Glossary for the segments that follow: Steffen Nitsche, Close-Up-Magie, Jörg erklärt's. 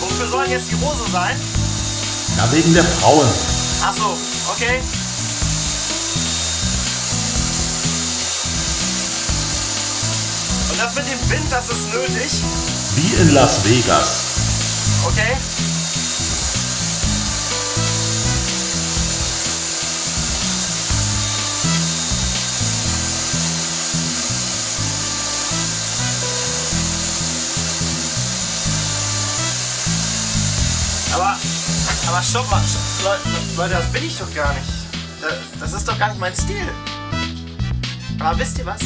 Wofür sollen jetzt die Rosen sein? Na, wegen der Frauen. Ach so, okay. Und das mit dem Wind, das ist nötig? Wie in Las Vegas. Okay. Aber stopp mal, Leute, das bin ich doch gar nicht. Das ist doch gar nicht mein Stil. Aber wisst ihr was?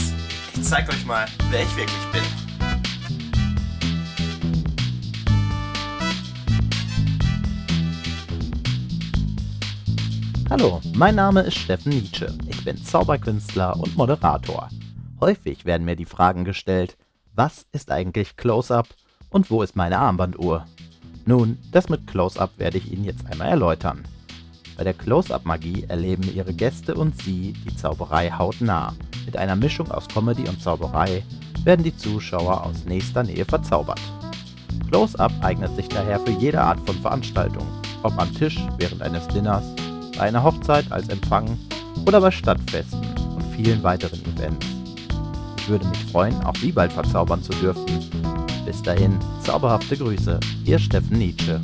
Ich zeig euch mal, wer ich wirklich bin. Hallo, mein Name ist Steffen Nitsche. Ich bin Zauberkünstler und Moderator. Häufig werden mir die Fragen gestellt, was ist eigentlich Close-Up und wo ist meine Armbanduhr? Nun, das mit Close-Up werde ich Ihnen jetzt einmal erläutern. Bei der Close-Up-Magie erleben Ihre Gäste und Sie die Zauberei hautnah. Mit einer Mischung aus Comedy und Zauberei werden die Zuschauer aus nächster Nähe verzaubert. Close-Up eignet sich daher für jede Art von Veranstaltung, ob am Tisch während eines Dinners, bei einer Hochzeit als Empfang oder bei Stadtfesten und vielen weiteren Events. Ich würde mich freuen, auch Sie bald verzaubern zu dürfen. Bis dahin, zauberhafte Grüße, Ihr Steffen Nitsche.